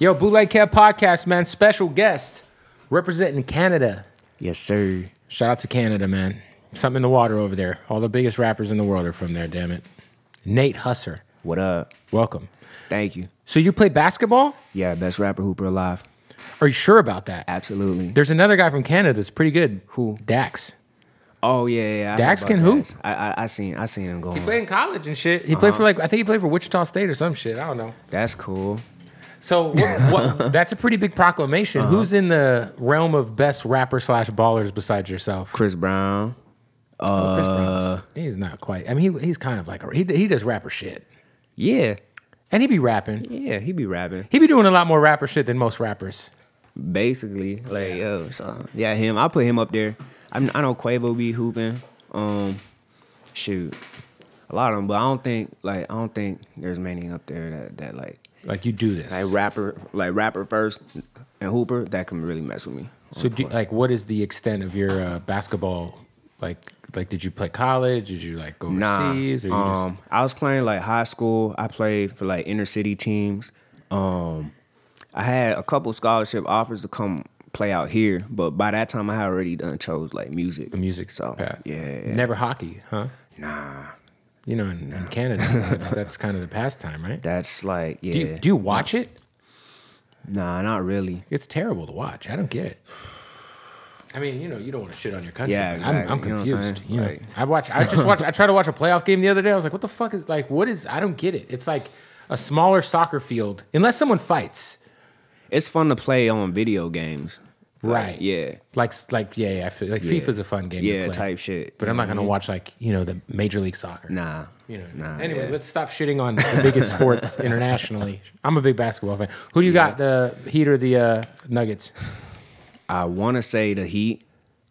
Yo, Bootleg Kev Podcast, man. Special guest representing Canada. Yes, sir. Shout out to Canada, man. Something in the water over there. All the biggest rappers in the world are from there, damn it. Nate Husser. What up? Welcome. Thank you. So you play basketball? Yeah, best rapper hooper alive. Are you sure about that? Absolutely. There's another guy from Canada that's pretty good. Who? Dax. Oh, yeah. Dax can hoop. I seen him going. He played in college and shit. He played for like, I think he played for Wichita State or some shit. I don't know. That's cool. So that's a pretty big proclamation. Who's in the realm of best rapper slash ballers besides yourself? Chris Brown. Chris Brown. He's not quite. I mean, he's kind of like he does rapper shit. Yeah, and he be rapping. Yeah, he be rapping. He be doing a lot more rapper shit than most rappers. Basically, like yo, so yeah, him. I put him up there. I know Quavo be hooping. Shoot, a lot of them, but I don't think there's many up there that like you do this like rapper first and hooper that can really mess with me. So like what is the extent of your basketball? Like did you play college? Did you like go overseas? Nah, or you just... I was playing like high school. I played for like inner city teams. I had a couple scholarship offers to come play out here, but by that time I had already done chose like music. The music path. Yeah. Never hockey, huh? Nah. You know, in Canada, that's kind of the pastime, right? That's like, yeah. Do you watch it? Nah, not really. It's terrible to watch. I don't get it. I mean, you know, you don't want to shit on your country. Yeah, exactly. I'm confused. You know what I'm saying? You know, I tried to watch a playoff game the other day. I was like, what the fuck is, like, what is, I don't get it. It's like a smaller soccer field, unless someone fights. It's fun to play on video games. Right. Like, yeah. Like yeah, I feel like FIFA's a fun game to play. Type shit. But I'm not going to watch, like, you know, the Major League Soccer. Nah. You know. Nah, anyway, let's stop shitting on the biggest sports internationally. I'm a big basketball fan. Who do you got, the Heat or the Nuggets? I want to say the Heat.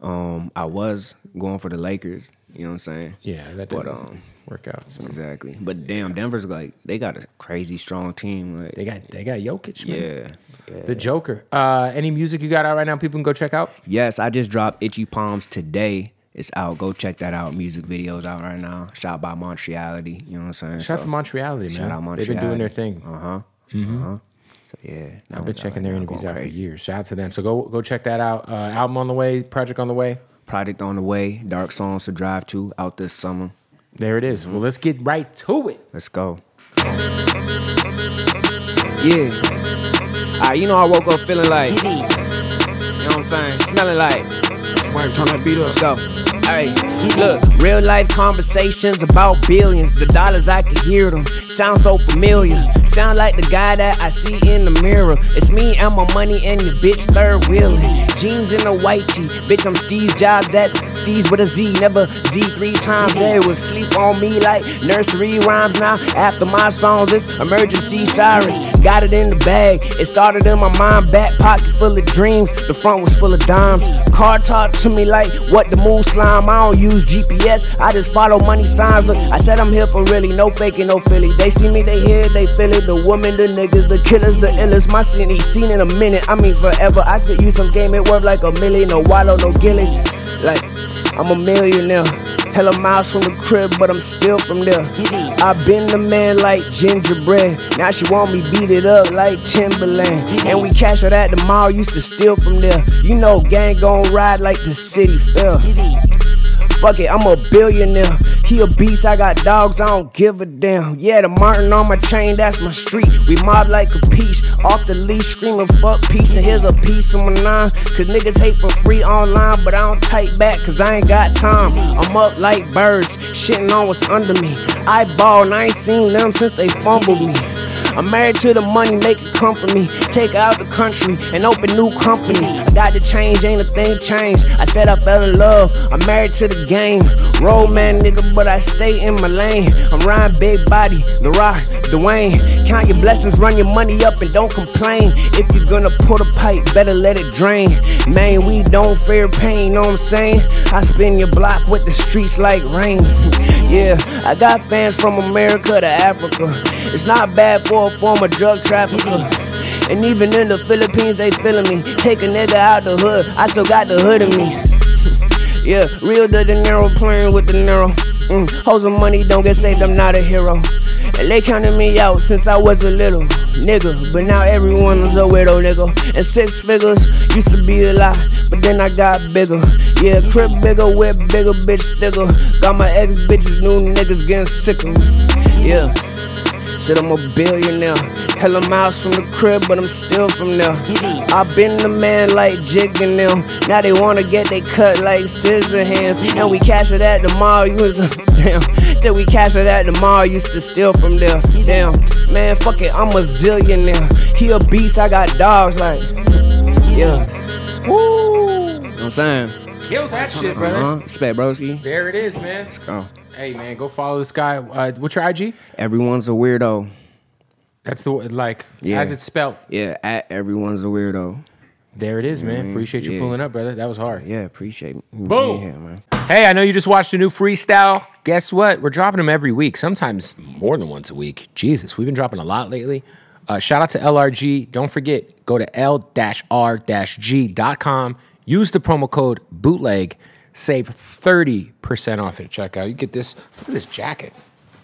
I was going for the Lakers. You know what I'm saying? Yeah, that didn't work out. So. Exactly. But damn, Denver's like, they got a crazy strong team. Like, they got Jokic, man. Yeah. Yeah. The Joker. Any music you got out right now people can go check out? Yes, I just dropped Itchy Palms today. It's out. Go check that out. Music video's out right now. Shout out by Montreality. You know what I'm saying? Shout out to Montreality, man. Shout out Montreality. They've been doing their thing. So, yeah. I've been checking their interviews out for years. Shout out to them. So go check that out. Album on the way. Project on the way. Project on the way. Dark Songs to Drive To out this summer. There it is. Well, let's get right to it. Let's go. Yeah. Alright, you know I woke up feeling like, you know what I'm saying, smelling like, turn that beat up. Let's go. Alright, look, real life conversations about billions, the dollars I can hear them, sound so familiar. Sound like the guy that I see in the mirror. It's me and my money and your bitch third wheeling. Jeans and a white tee, bitch I'm Steve Jobs, that's Steve's with a Z, never Z 3 times. They will sleep on me like nursery rhymes now. After my songs, it's emergency sirens. Got it in the bag, it started in my mind, back pocket full of dreams, the front was full of dimes. Car talked to me like, what the move slime, I don't use GPS, I just follow money signs. Look, I said I'm here for really, no faking, no Philly. They see me, they hear it, they feel it. The woman, the niggas, the killers, the illest. My city seen in a minute, I mean forever. I spit you some game, it worth like a million. No wallow, no gilly. Like, I'm a millionaire. Hella miles from the crib, but I'm still from there. I've been the man like gingerbread. Now she want me beat it up like Timberland. And we cash out at the mall, used to steal from there. You know gang gon' ride like the city fair. Fuck it, I'm a billionaire. He a beast, I got dogs, I don't give a damn. Yeah, the Martin on my chain, that's my street. We mob like a piece, off the leash, screaming fuck peace. And here's a piece of my nine, cause niggas hate for free online. But I don't type back, cause I ain't got time. I'm up like birds, shitting on what's under me. I ball, and I ain't seen them since they fumbled me. I'm married to the money, make it come for me. Take her out the country and open new companies. I got the change, ain't a thing changed. I said I fell in love, I'm married to the game. Road man nigga, but I stay in my lane. I'm riding big body, The Rock, Dwayne. Count your blessings, run your money up and don't complain. If you're gonna pull the pipe, better let it drain. Man, we don't fear pain, know what I'm saying? I spin your block with the streets like rain. Yeah, I got fans from America to Africa. It's not bad for a former drug trafficker. And even in the Philippines, they feeling me. Take a nigga out the hood, I still got the hood in me. Yeah, Rio de Janeiro playing with the narrow. Hoes of money don't get saved, I'm not a hero. And they counted me out since I was a little. nigga, but now everyone is a widow, nigga. And six figures used to be a lot, but then I got bigger. Yeah, crib bigger, whip bigger, bitch thicker. Got my ex bitches, new niggas getting sicker. Yeah. Said I'm a billionaire. Hella miles from the crib, but I'm still from there. I been the man like Jig and them. Now they wanna get they cut like scissor hands. And we cash it at the mall, used to, damn. Till we cash it at the mall, used to steal from there. Damn, man, fuck it, I'm a zillionaire. He a beast, I got dogs like, yeah. Woo! You know what I'm saying? Kill that shit, brother. Spec broski. There it is, man. Let's go. Hey man, go follow this guy. What's your IG? Everyone's a weirdo. That's the like, yeah. As it's spelled. Yeah, at everyone's a weirdo. There it is, man. Mm-hmm. Appreciate you pulling up, brother. That was hard. Yeah, appreciate it. Boom. Yeah, man. Hey, I know you just watched a new freestyle. Guess what? We're dropping them every week. Sometimes more than once a week. Jesus, we've been dropping a lot lately. Shout out to LRG. Don't forget, go to l-r-g.com. Use the promo code bootleg. Save 30% off at checkout. You get this. Look at this jacket.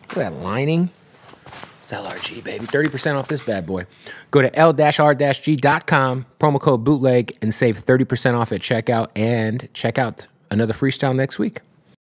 Look at that lining. It's LRG, baby. 30% off this bad boy. Go to l-r-g.com, promo code bootleg, and save 30% off at checkout. And check out another freestyle next week.